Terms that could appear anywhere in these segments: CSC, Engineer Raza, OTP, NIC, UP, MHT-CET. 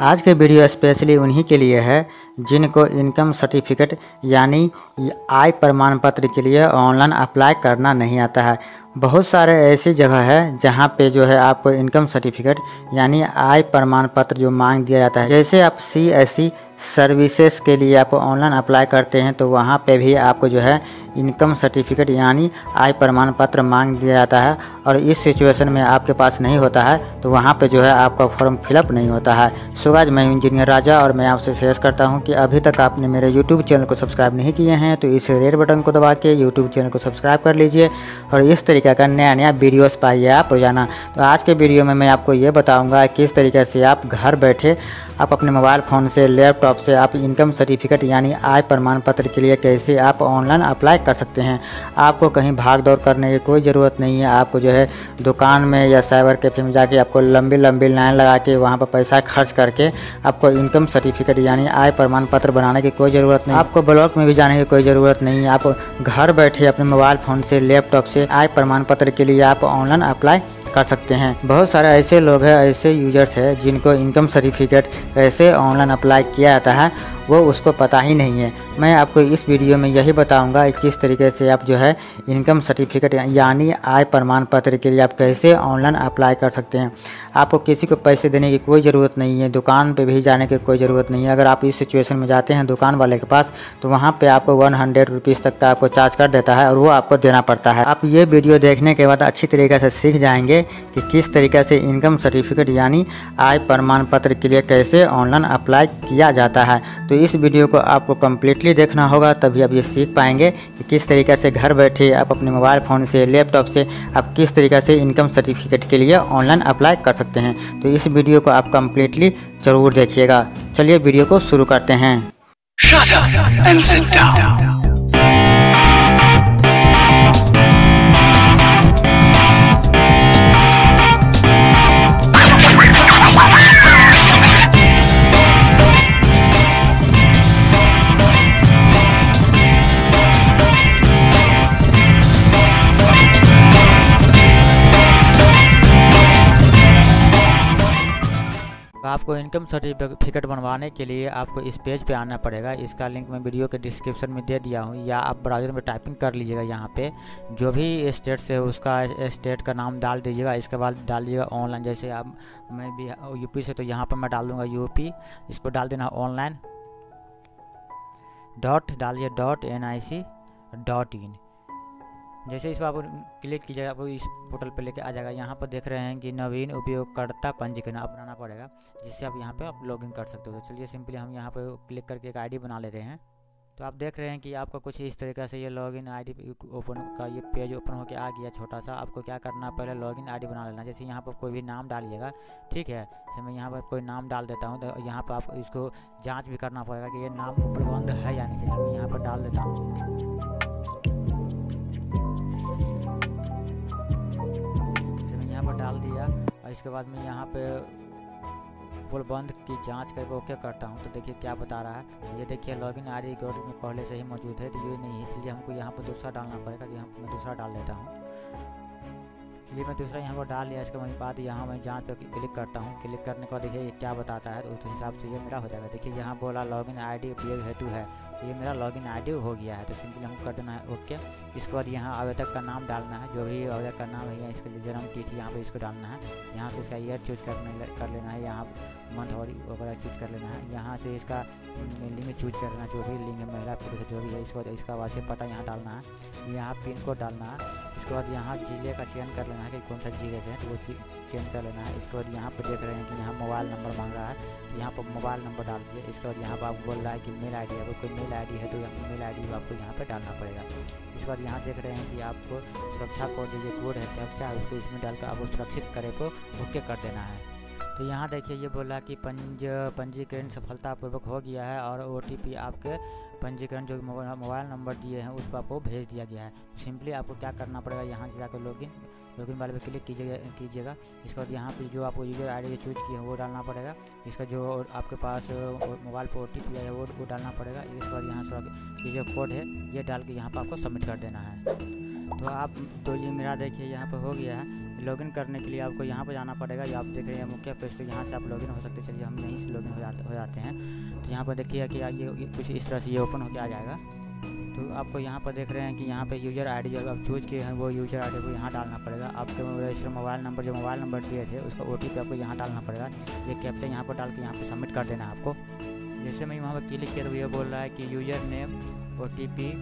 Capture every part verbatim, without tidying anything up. आज के video specially उन्हीं के लिए है जिनको इनकम सर्टिफिकेट यानी आय प्रमाण पत्र के लिए ऑनलाइन अप्लाई करना नहीं आता है। बहुत सारे ऐसी जगह है जहां पे जो है आपको इनकम सर्टिफिकेट यानी आय प्रमाण पत्र जो मांग दिया जाता है। जैसे आप सी एस सी सर्विसेज के लिए आप ऑनलाइन अप्लाई करते हैं तो वहां पे भी आपको जो है इनकम सर्टिफिकेट यानी आय प्रमाण पत्र मांग दिया जाता है और इस सिचुएशन में आपके पास नहीं होता है तो वहाँ पे जो है आपका फॉर्म फिलअप नहीं होता है। सो गाइस, मैं इंजीनियर राजा और मैं आपसे शेयर करता हूँ कि अभी तक आपने मेरे यूट्यूब चैनल को सब्सक्राइब नहीं किए हैं तो इस रेड बटन को दबा के यूट्यूब चैनल को सब्सक्राइब कर लीजिए और इस तरीके का नया नया वीडियोस पाइए आप रोजाना। तो आज के वीडियो में मैं आपको ये बताऊँगा किस तरीके से आप घर बैठे आप अपने मोबाइल फ़ोन से लैपटॉप से आप इनकम सर्टिफिकेट यानी आय प्रमाण पत्र के लिए कैसे आप ऑनलाइन अप्लाई कर सकते हैं। आपको कहीं भाग दौड़ करने की कोई ज़रूरत नहीं है। आपको जो है दुकान में या साइबर कैफे में जाके आपको लंबी लंबी लाइन लगा के वहाँ पर पैसा खर्च करके आपको इनकम सर्टिफिकेट यानी आय प्रमाण पत्र बनाने की कोई ज़रूरत नहीं। आपको ब्लॉक में भी जाने की कोई ज़रूरत नहीं है। आप घर बैठे अपने मोबाइल फ़ोन से लैपटॉप से आय प्रमाण पत्र के लिए आप ऑनलाइन अप्लाई कर सकते हैं। बहुत सारे ऐसे लोग हैं, ऐसे यूजर्स हैं जिनको इनकम सर्टिफिकेट कैसे ऑनलाइन अप्लाई किया जाता है वो उसको पता ही नहीं है। मैं आपको इस वीडियो में यही बताऊंगा कि किस तरीके से आप जो है इनकम सर्टिफिकेट यानी आय प्रमाण पत्र के लिए आप कैसे ऑनलाइन अप्लाई कर सकते हैं। आपको किसी को पैसे देने की कोई ज़रूरत नहीं है, दुकान पे भी जाने की कोई ज़रूरत नहीं है। अगर आप इस सिचुएशन में जाते हैं दुकान वाले के पास तो वहाँ पर आपको वन हंड्रेड रुपीज़ तक का आपको चार्ज कर देता है और वो आपको देना पड़ता है। आप ये वीडियो देखने के बाद अच्छी तरीके से सीख जाएंगे कि किस तरीके से इनकम सर्टिफिकेट यानी आय प्रमाण पत्र के लिए कैसे ऑनलाइन अप्लाई किया जाता है। तो इस वीडियो को आपको कम्प्लीटली देखना होगा तभी आप ये सीख पाएंगे कि किस तरीके से घर बैठे आप अपने मोबाइल फ़ोन से लैपटॉप से आप किस तरीके से इनकम सर्टिफिकेट के लिए ऑनलाइन अप्लाई कर सकते हैं। तो इस वीडियो को आप कम्प्लीटली ज़रूर देखिएगा। चलिए वीडियो को शुरू करते हैं। Shut up and sit down. आपको इनकम सर्टिफिकेट बनवाने के लिए आपको इस पेज पे आना पड़ेगा। इसका लिंक मैं वीडियो के डिस्क्रिप्शन में दे दिया हूँ या आप ब्राउज़र में टाइपिंग कर लीजिएगा। यहाँ पे जो भी स्टेट से हो उसका स्टेट का नाम डाल दीजिएगा। इसके बाद डाल दीजिएगा ऑनलाइन। जैसे आप मैं भी यूपी से तो यहाँ पर मैं डाल दूँगा यूपी। इसको डाल देना ऑनलाइन डॉट डालिए dot N I C dot in. जैसे इसको आप क्लिक कीजिएगा आपको इस पोर्टल पर लेके आ जाएगा। यहाँ पर देख रहे हैं कि नवीन उपयोगकर्ता पंजीकरण अपनाना पड़ेगा जिससे आप यहाँ पे आप लॉगिन कर सकते हो। तो चलिए सिंपली हम यहाँ पर क्लिक करके एक आईडी बना लेते हैं। तो आप देख रहे हैं कि आपका कुछ इस तरीके से ये लॉगिन आईडी ओपन का ये पेज ओपन होकर आ गया छोटा सा। आपको क्या करना है, पहले लॉगिन आईडी बना लेना। जैसे यहाँ पर कोई भी नाम डालिएगा, ठीक है। जैसे मैं यहाँ पर कोई नाम डाल देता हूँ तो यहाँ पर आपको इसको जाँच भी करना पड़ेगा कि ये नाम उपलब्ध है या नहीं। मैं यहाँ पर डाल देता हूँ। डाल दिया और इसके बाद मैं यहाँ पे उपलब्ध की जांच करके ओके करता हूँ। तो देखिए क्या बता रहा है, ये देखिए लॉगिन आईडी रिकॉर्ड में पहले से ही मौजूद है तो ये नहीं है, इसलिए हमको यहाँ पर दूसरा डालना पड़ेगा। यहाँ पर मैं दूसरा डाल लेता हूँ। चलिए मैं दूसरा यहाँ पर डाल लिया। इसके बाद यहाँ मैं जाँच पर क्लिक करता हूँ। क्लिक करने के बाद देखिए क्या बताता है उस हिसाब से ये मेरा हो जाएगा। देखिए यहाँ बोला लॉगिन आईडी उपयोग हेतु है, ये मेरा लॉगिन आईडी हो गया है। तो सिंपली हमको कर देना है ओके। इसके बाद यहाँ आवेदक का नाम डालना है, जो भी आवेदक का नाम है इसके जन्म तिथि यहाँ पे इसको डालना है। यहाँ से इसका ईयर चूज करने कर लेना है, यहाँ मंथ और वगैरह चूज कर लेना है। यहाँ से इसका लिंग चूज करना है, जो भी लिंग है महिला पुरुष जो भी है। इसके बाद इसका वासी पता यहाँ डालना है, यहाँ पिन कोड डालना है। इसके बाद यहाँ जिले का चयन कर लेना है कि कौन सा जिले से है तो वो चेंज कर लेना है। इसके बाद यहाँ पर देख रहे हैं कि यहाँ मोबाइल नंबर मांग रहा है, यहाँ पर मोबाइल नंबर डाल दिए। इसके बाद यहाँ पर आप बोल रहा है कि मेल आई डी है, कोई मेल आई डी है तो यहाँ मेल आई डी आपको यहाँ पर डालना पड़ेगा। इसके बाद यहाँ देख रहे हैं कि आपको सुरक्षा कोड जो ये कोड है कैप्चा उसको इसमें डालकर आपको सुरक्षित करे को ओके कर देना है। तो यहाँ देखिए ये बोला कि पंज पंजीकरण सफलतापूर्वक हो गया है और ओ टी पी आपके पंजीकरण जो मोबाइल नंबर दिए हैं उस पर आपको भेज दिया गया है। तो सिंपली आपको क्या करना पड़ेगा, यहाँ से जाकर लॉगिन लॉगिन वाले पर क्लिक कीजिएगा कीजिएगा। इसके बाद यहाँ पे जो आपको यूजर आईडी चूज किया है वो डालना पड़ेगा। इसका जो आपके पास मोबाइल पर ओ टी पी है वो वो डालना पड़ेगा। इसके बाद यहाँ से ये जो कोड है ये डाल के यहाँ पर आपको सबमिट कर देना है। तो आप तो ये मेरा देखिए यहाँ पर हो गया है। लॉगिन करने के लिए आपको यहाँ पर जाना पड़ेगा। ये आप देख रहे हैं मुख्य पेज, तो यहाँ से आप लॉगिन हो सकते हैं। चलिए हम यहीं से लॉगिन हो जाते हो जाते हैं। तो यहाँ पर देखिए कि ये कुछ इस तरह से ये ओपन होकर आ जाएगा। तो आपको यहाँ पर देख रहे हैं कि यहाँ पे यूज़र आईडी जो आप चूज़ किए हैं वो यूज़र आईडी को यहाँ डालना पड़ेगा। आपके रजिस्टर मोबाइल नंबर जो मोबाइल नंबर दिए थे उसका ओटीपी आपको यहाँ डालना पड़ेगा। ये कैप्चा यहाँ पर डाल के यहाँ पर सबमिट कर देना है आपको। जैसे मैं वहाँ पर क्लिक किया तो ये बोल रहा है कि यूज़र नेम, ओटीपी,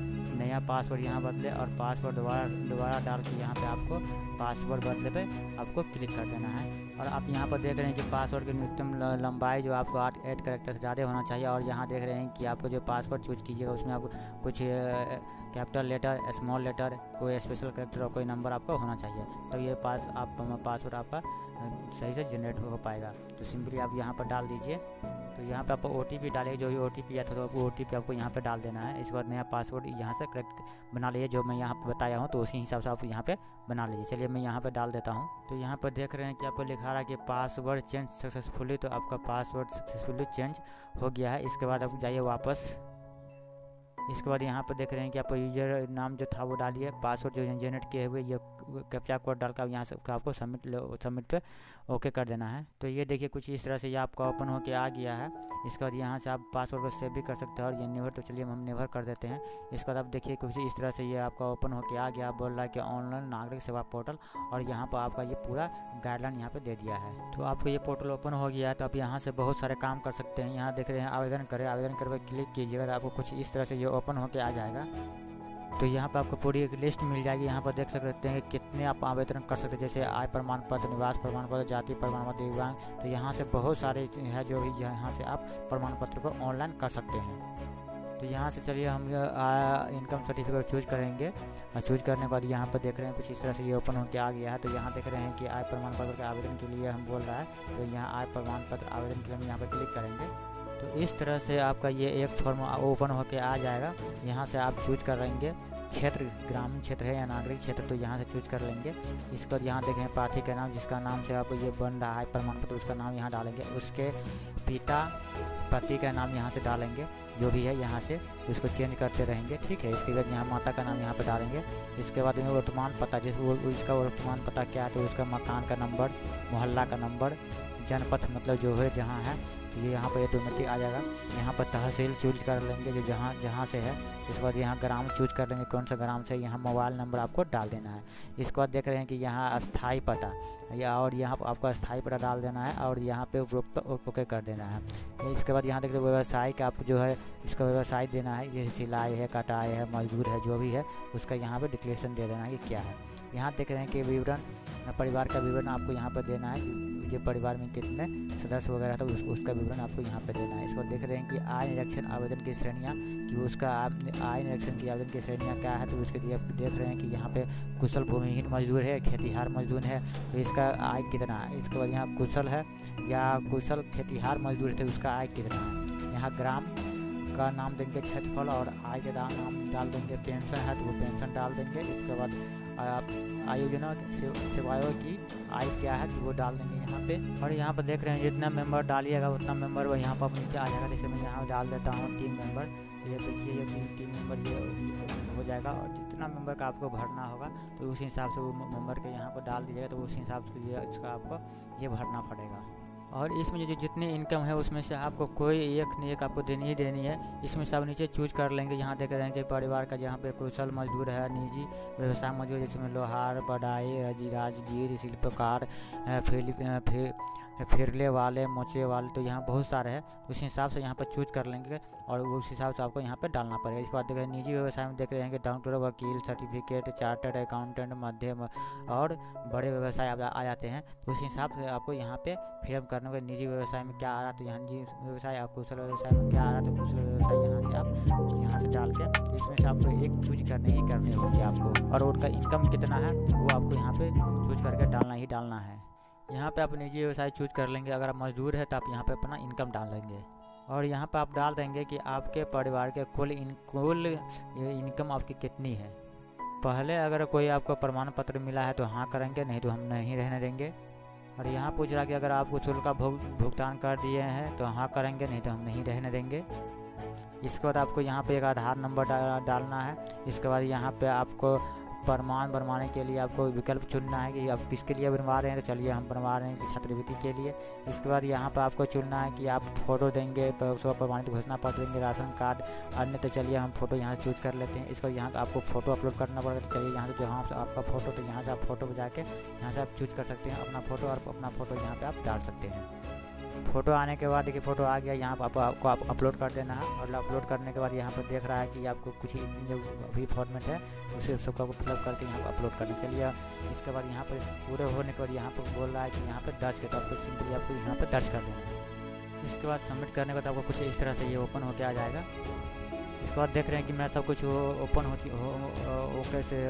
नया पासवर्ड यहाँ बदले और पासवर्ड दोबारा दोबारा डाल के यहाँ पे आपको पासवर्ड बदले पे आपको क्लिक कर देना है। और आप यहाँ पर देख रहे हैं कि पासवर्ड की न्यूनतम लंबाई जो आपको आठ एट करेक्टर से ज़्यादा होना चाहिए। और यहाँ देख रहे हैं कि आपको जो पासवर्ड चूज कीजिएगा उसमें आपको कुछ कैपिटल लेटर, स्मॉल लेटर, कोई स्पेशल करेक्टर और कोई नंबर आपका होना चाहिए। तो ये पास आप पासवर्ड आपका सही से जनरेट हो पाएगा। तो सिंपली आप यहाँ पर डाल दीजिए। तो यहाँ पर आपको ओ टी पी डालिए, जो भी ओ टी पी या था तो आपको ओ टी पी आपको यहाँ पर डाल देना है। इसके बाद नया पासवर्ड यहाँ से करेक्ट बना लीजिए, जो मैं यहाँ पर बताया हूँ तो उसी हिसाब से आप यहाँ पे बना लीजिए। चलिए मैं यहाँ पे डाल देता हूँ। तो यहाँ पर देख रहे हैं कि आपको लिखा रहा है कि पासवर्ड चेंज सक्सेसफुली। तो आपका पासवर्ड सक्सेसफुली चेंज हो गया है। इसके बाद आप जाइए वापस। इसके बाद यहाँ पर देख रहे हैं कि आपको यूजर नाम जो था वो डालिए, पासवर्ड जो जनरेट किए हुए ये कैप्चा कोड डालकर यहाँ से आपको सबमिट सबमिट पे ओके कर देना है। तो ये देखिए कुछ इस तरह से ये आपका ओपन होके आ गया है। इसके बाद यहाँ से आप पासवर्ड को सेव भी कर सकते हो और ये नेवर, तो चलिए हम नेवर कर देते हैं। इसके बाद आप देखिए कुछ इस तरह से ये आपका ओपन होके आ गया। बोल रहा है कि ऑनलाइन नागरिक सेवा पोर्टल, और यहाँ पर आपका ये पूरा गाइडलाइन यहाँ पर दे दिया है। तो आपको ये पोर्टल ओपन हो गया है। तो आप यहाँ से बहुत सारे काम कर सकते हैं। यहाँ देख रहे हैं आवेदन करें, आवेदन कर क्लिक कीजिएगा तो आपको कुछ इस तरह से ये ओपन होके आ जाएगा। तो यहाँ पर आपको पूरी एक लिस्ट मिल जाएगी। यहाँ पर देख सकते हैं कितने आप आवेदन कर सकते हैं, जैसे आय प्रमाण पत्र, निवास प्रमाण पत्र, जाति प्रमाण पत्र, दिव्यांग। तो यहाँ से बहुत सारे हैं जो भी यहाँ से आप प्रमाण पत्र को ऑनलाइन कर सकते हैं। तो यहाँ से चलिए हम इनकम सर्टिफिकेट चूज करेंगे और चूज करने के बाद यहाँ पर देख रहे हैं कुछ इस तरह से ये ओपन होकर आ गया है। तो यहाँ देख रहे हैं कि आय प्रमाण पत्र के आवेदन के लिए हम बोल रहा है। तो यहाँ आय प्रमाण पत्र आवेदन के लिए हम यहाँ पर क्लिक करेंगे। तो इस तरह से आपका ये एक फॉर्म ओपन होके आ जाएगा। यहाँ से आप चूज कर लेंगे क्षेत्र, ग्रामीण क्षेत्र है या नागरिक क्षेत्र, तो यहाँ से चूज कर लेंगे। इसके बाद यहाँ देखें प्रार्थी का नाम, जिसका नाम से आपको ये बन रहा है प्रमाण पत्र, उसका नाम यहाँ डालेंगे। उसके पिता पति का नाम यहाँ से डालेंगे, जो भी है यहाँ से उसको चेंज करते रहेंगे, ठीक है। इसके बाद यहाँ माता का नाम यहाँ पर डालेंगे। इसके बाद यहाँ वर्तमान पता, जिस उसका वर्तमान पता क्या है, तो उसका मकान का नंबर, मोहल्ला का नंबर, जनपद मतलब जो है जहाँ है, ये यहाँ पर ऑटोमेटिक आ जाएगा। यहाँ पर तहसील चूज कर लेंगे, जो जहाँ जहाँ से है। इसके बाद यहाँ ग्राम चूज कर लेंगे, कौन सा ग्राम से। यहाँ मोबाइल नंबर आपको डाल देना है। इसके बाद देख रहे हैं कि यहाँ अस्थाई पता, या और यहाँ आपको अस्थाई पता डाल देना है और यहाँ पे उपरोक्त ओके कर देना है। इसके बाद यहाँ देख रहे व्यवसाय का आप जो है इसका व्यवसाय देना है, जैसे सिलाई है, कटाई है, मजदूर है, जो भी है उसका यहाँ पर डिक्लेरेशन दे देना है कि क्या है। यहाँ देख रहे हैं कि विवरण, परिवार का विवरण आपको यहाँ पर देना है, जो परिवार में कितने सदस्य वगैरह था उस, उसका विवरण आपको यहाँ पे देना है। इसको देख रहे हैं कि आय निरीक्षण आवेदन की श्रेणियाँ, कि उसका आय निरीक्षण की आवेदन की श्रेणियाँ क्या है। तो उसके लिए देख रहे हैं कि यहाँ पे कुशल भूमिहीन मजदूर है, खेतीहार मजदूर है, तो इसका आय कितना है। इसके बाद यहाँ कुशल है या कुशल खेतीहार मजदूर थे, उसका आय कितना है। यहाँ ग्राम का नाम देंगे, क्षेत्रफल और आय का नाम डाल देंगे। पेंशन है तो वो पेंशन डाल देंगे। इसके बाद आयोजना सेवाओं की आय क्या है तो वो डाल देंगे यहाँ पे। और यहाँ पर देख रहे हैं जितना मेंबर डालिएगा उतना मेंबर वो यहाँ पर नीचे आ जाएगा। जैसे मैं यहाँ डाल देता हूँ तीन मेंबर, ये देखिए ये तीन तीन मेंबर ये हो जाएगा। और जितना मेंबर का आपको भरना होगा तो उस हिसाब से वो मेंबर के यहाँ पर डाल दीजिएगा। तो उस हिसाब से ये इसका आपको ये भरना पड़ेगा। और इसमें जो जितनी इनकम है उसमें से आपको कोई एक न एक आपको देनी ही देनी है। इसमें सब नीचे चूज कर लेंगे। यहाँ देख रहे हैं कि परिवार का यहाँ पे कुशल मजदूर है, निजी व्यवसाय मजदूर, जिसमें लोहार, बड़ाई, राजगीर, शिल्पकार, फिर फिर फिरले वाले, मोचे वाले, तो यहाँ बहुत सारे हैं। उस हिसाब से यहाँ पर चूज कर लेंगे और उस हिसाब से आपको यहाँ पर डालना पड़ेगा। इसके बाद देख रहे हैं निजी व्यवसाय में देख रहे हैं कि डॉक्टर, वकील, सर्टिफिकेट, चार्टर्ड अकाउंटेंट, मध्यम और बड़े व्यवसाय आ जाते हैं। तो उस हिसाब से आपको यहाँ पर फिल्म करने के निजी व्यवसाय में क्या आ रहा, तो यहाँ निजी व्यवसाय और कुशल व्यवसाय में क्या आ रहा, तो कुशल व्यवसाय यहाँ से आप यहाँ से डाल के इसमें से आपको एक चूज करने ही करने होंगे आपको। और उनका इनकम कितना है वो आपको यहाँ पर चूज करके डालना ही डालना है। यहाँ पे आप निजी व्यवसाय चूज कर लेंगे। अगर आप मजदूर है तो आप यहाँ पे अपना इनकम डाल देंगे। और यहाँ पे आप डाल देंगे कि आपके परिवार के कुल इन कुल इनकम आपकी कितनी है। पहले अगर कोई आपको प्रमाण पत्र मिला है तो हाँ करेंगे, नहीं तो हम नहीं रहने देंगे। और यहाँ पूछ रहा कि अगर आपको शुल्क का भुग, भुगतान कर दिए हैं तो हाँ करेंगे, नहीं तो हम नहीं रहने देंगे। इसके बाद आपको यहाँ पर एक आधार नंबर डालना है। इसके बाद यहाँ पर आपको परमान बनवाने के लिए आपको विकल्प चुनना है कि आप किसके लिए बनवा रहे हैं। तो चलिए हम बनवा रहे हैं छात्रवृत्ति के लिए। इसके बाद यहाँ पर आपको चुनना है कि आप फ़ोटो देंगे, उसके बाद प्रमाणित घोषणा पत्र देंगे, राशन कार्ड अन्य। तो चलिए हम फ़ोटो यहाँ से चूज कर लेते हैं। इसके बाद यहाँ आपको फ़ोटो अपलोड करना पड़ेगा। तो चलिए यहाँ से जो हम आपका फ़ोटो, तो यहाँ से आप फ़ोटो पर जाके यहाँ से आप चूज कर सकते हैं अपना फ़ोटो, और अपना फ़ोटो यहाँ पर आप डाल सकते हैं। फ़ोटो आने के बाद देखिए फ़ोटो आ गया, यहाँ पर आप, आपको आप अपलोड कर देना है। और अपलोड करने के बाद यहाँ पर देख रहा है कि आपको कुछ जो भी फॉर्मेट है उसे सबको आपको फिलअप करके यहाँ पर अपलोड करना चलिए। इसके बाद यहाँ पर पूरे होने के बाद यहाँ पर बोल रहा है कि यहाँ पर दर्ज के, तो आपको सिंपली आपको यहाँ पर दर्ज कर देना है। इसके बाद सबमिट करने के बाद आपको कुछ इस तरह से ये ओपन होकर आ जाएगा। इसके बाद देख रहे हैं कि मेरा सब कुछ ओपन हो चुका, ओके से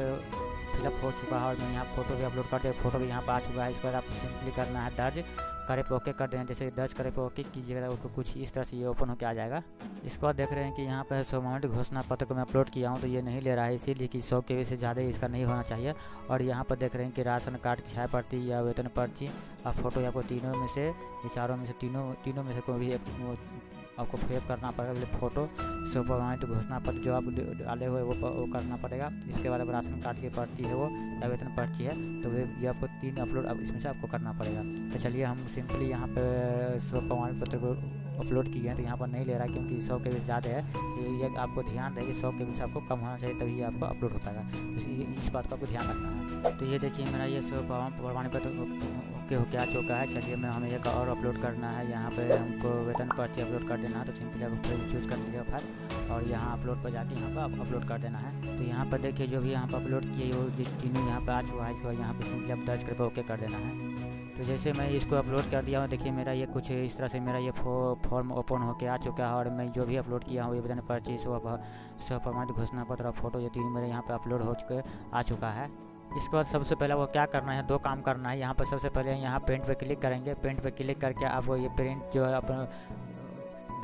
फिलअप हो चुका है, और मैं यहाँ फ़ोटो भी अपलोड करते फ़ोटो भी यहाँ पर आ चुका है। इसके बाद आपको सिंपली करना है दर्ज करे पे ओके कर देना। जैसे दर्ज करे पे ओके कीजिएगा, उसको कुछ इस तरह से ये ओपन होकर आ जाएगा। इसके बाद देख रहे हैं कि यहाँ पर प्रमाणित घोषणा पत्र को मैं अपलोड किया हूँ तो ये नहीं ले रहा है, इसीलिए कि सौ के से ज़्यादा इसका नहीं होना चाहिए। और यहाँ पर देख रहे हैं कि राशन कार्ड की छाया पर्ची या वेतन पर्ची और फोटो, आपको तीनों में से ये चारों में से तीनों तीनों में से कोई भी आपको फेव करना पड़ेगा। फ़ोटो सो प्रमाणित घोषणा पत्र जो आप डाले हुए वो, वो करना पड़ेगा। इसके बाद अब राशन कार्ड की पर्ची है वो या वेतन पर्ची है, तो ये आपको तीन अपलोड अब इसमें से आपको करना पड़ेगा। तो चलिए हम सिंपली यहाँ पर सो प्रमाण पत्र को अपलोड किए हैं, तो यहाँ पर नहीं ले रहा क्योंकि सौ के बीच ज़्यादा है। ये आपको ध्यान रहे कि सौ के बीच आपको कम होना चाहिए, तभी आपको अपलोड हो पाएगा। इस बात का आपको ध्यान रखना है। तो ये देखिए मेरा ये सो प्रमाण पत्र ओके होके आ चुका है। चलिए मैं हमें एक और अपलोड करना है, यहाँ पर हमको वेतन पर्ची अपलोड कर देना है। तो सिंपली आप चूज़ कर लीजिए फाइल और यहाँ अपलोड पर जाके यहाँ पर आप अपलोड कर देना है। तो यहाँ पर देखिए जो भी यहाँ पर अपलोड किए वो तीनों यहाँ पर आ चुका है। इसको यहाँ पर सिंपली आप दर्ज करके ओके कर देना है। तो जैसे मैं इसको अपलोड कर दिया हूँ, देखिए मेरा ये कुछ इस तरह से मेरा ये फॉर्म ओपन होके आ चुका है। और मैं जो भी अपलोड किया हूँ ये वेतन पर्ची सौ प्रमाणित घोषणा पत्र और फोटो, ये तीन मेरे यहाँ पे अपलोड हो चुके आ चुका है। इसके बाद सबसे पहले वो क्या करना है, दो काम करना है। यहाँ पर सबसे पहले यहाँ प्रिंट पे क्लिक करेंगे। प्रिंट पे क्लिक करके आप ये प्रिंट जो अपन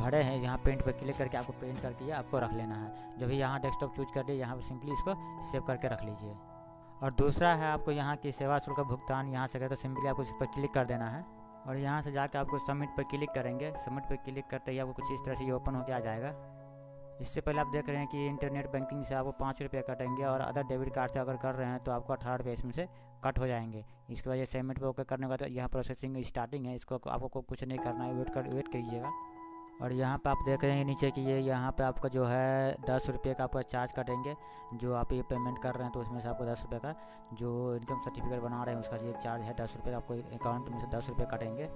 भरे हैं यहाँ पेंट पर क्लिक करके आपको पेंट करके आपको रख लेना है। जब भी यहाँ डेस्कटॉप चूज कर लिए यहाँ पर सिंपली इसको सेव करके रख लीजिए। और दूसरा है आपको यहाँ की सेवा शुल्क का भुगतान यहाँ से करें, तो सिंपली आपको इस पर क्लिक कर देना है और यहाँ से जाकर आपको सबमिट पर क्लिक करेंगे। सबमिट पर क्लिक करते ही आपको कुछ इस तरह से ये ओपन होकर आ जाएगा। इससे पहले आप देख रहे हैं कि इंटरनेट बैंकिंग से आपको पाँच रुपये कटेंगे और अदर डेबिट कार्ड से अगर कर रहे हैं तो आपको अठारह रुपये इसमें से कट हो जाएंगे। इसके वजह से सबमिट पर ओके करने के बाद यहाँ प्रोसेसिंग स्टार्टिंग है, इसको आपको कुछ नहीं करना है, वेट कर वेट कीजिएगा। और यहाँ पे आप देख रहे हैं नीचे कि ये यहाँ पे आपका जो है दस रुपये का आपका चार्ज कटेंगे जो आप ये पेमेंट कर रहे हैं। तो उसमें से आपको दस रुपये का जो इनकम सर्टिफिकेट बना रहे हैं उसका ये चार्ज है दस रुपये, आपको अकाउंट में से दस रुपये कटेंगे।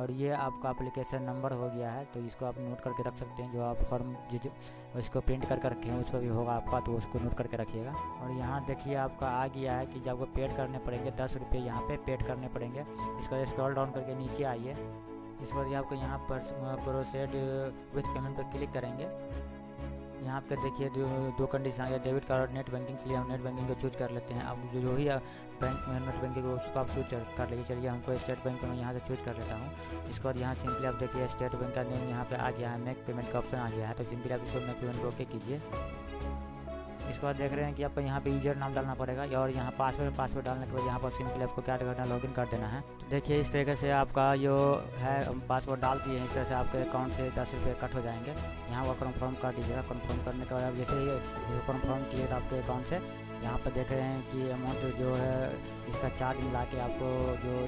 और ये आपका एप्लीकेशन नंबर हो गया है, तो इसको आप नोट करके रख सकते हैं। जो आप फॉर्म जो जो इसको प्रिंट करके रखे हैं उस पर भी होगा आपका, तो उसको नोट करके रखिएगा। और यहाँ देखिए आपका आ गया है कि जब आपको पेड करने पड़ेंगे दस रुपये यहाँ पर पेड करने पड़ेंगे। इसका स्क्रॉल डाउन करके नीचे आइए। इस बार आपको यहाँ पर प्रोसेड विथ पेमेंट पर क्लिक करेंगे। यहाँ आपके देखिए दो, दो कंडीशन है, डेबिट कार्ड और नेट बैंकिंग। के लिए हम नेट बैंकिंग को चूज कर लेते हैं। आप जो जो भी बैंक में नेट बैंकिंग को उसको आप चूज कर लीजिए। चलिए हमको स्टेट बैंक में यहाँ से चूज कर लेता हूँ। इसके बाद यहाँ सिंपली आप देखिए स्टेट बैंक का नेम यहाँ पर आ गया है, मेक पेमेंट का ऑप्शन आ गया है। तो सिंपली आप इसको मेक पेमेंट ओके कीजिए। इसके बाद देख रहे हैं कि आपको यहाँ पे यूजर नाम डालना पड़ेगा और यहाँ पासवर्ड पासवर्ड डालने के बाद यहाँ पर सिंपली आपको क्या करना है, लॉगिन कर देना है। तो देखिए इस तरीके से आपका जो है पासवर्ड डाल दिए हैं, इस तरह से आपके अकाउंट से दस रुपये कट हो जाएंगे। यहाँ वो कन्फर्म कर दीजिएगा। कन्फर्म करने के बाद जैसे ही कन्फर्म किए तो आपके अकाउंट से यहाँ पर देख रहे हैं कि अमाउंट जो है इसका चार्ज मिला के आपको जो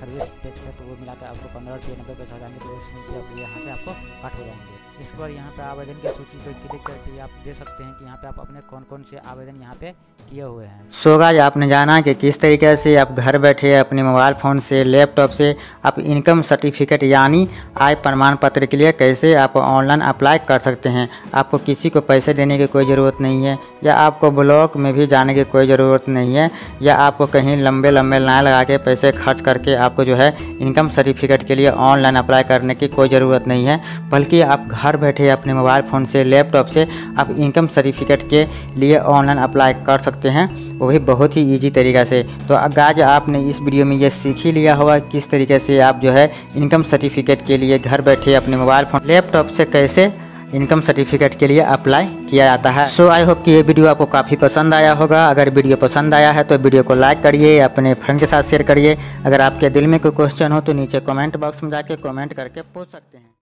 सर्विस टैक्स है तो वो मिला के आपको पंद्रह रुपये नब्बे पैसा हो जाएंगे, तो उसमें यहाँ से आपको कट हो जाएंगे। इसके बाद यहाँ पे आवेदन की सूची पर क्लिक करके आप दे सकते हैं कि यहाँ पे आप अपने कौन कौन से आवेदन यहाँ पे किए हुए हैं। सो गाइस आपने जाना कि किस तरीके से आप घर बैठे अपने मोबाइल फ़ोन से लैपटॉप से आप इनकम सर्टिफिकेट यानी आय प्रमाण पत्र के लिए कैसे आप ऑनलाइन अप्लाई कर सकते हैं। आपको किसी को पैसे देने की कोई ज़रूरत नहीं है, या आपको ब्लॉक में भी जाने की कोई ज़रूरत नहीं है, या आपको कहीं लंबे लंबे लाइन लगा के पैसे खर्च करके आपको जो है इनकम सर्टिफिकेट के लिए ऑनलाइन अप्लाई करने की कोई ज़रूरत नहीं है, बल्कि आप घर बैठे अपने मोबाइल फ़ोन से लैपटॉप से आप इनकम सर्टिफिकेट के लिए ऑनलाइन अप्लाई कर सकते हैं, वो भी बहुत ही इजी तरीक़ा से। तो गाइस आपने इस वीडियो में ये सीख ही लिया होगा किस तरीके से आप जो है इनकम सर्टिफिकेट के लिए घर बैठे अपने मोबाइल फ़ोन लैपटॉप से कैसे इनकम सर्टिफिकेट के लिए अप्लाई किया जाता है। सो आई होप कि ये वीडियो आपको काफ़ी पसंद आया होगा। अगर वीडियो पसंद आया है तो वीडियो को लाइक करिए, अपने फ्रेंड के साथ शेयर करिए। अगर आपके दिल में कोई क्वेश्चन हो तो नीचे कमेंट बॉक्स में जाके कमेंट करके पूछ सकते हैं।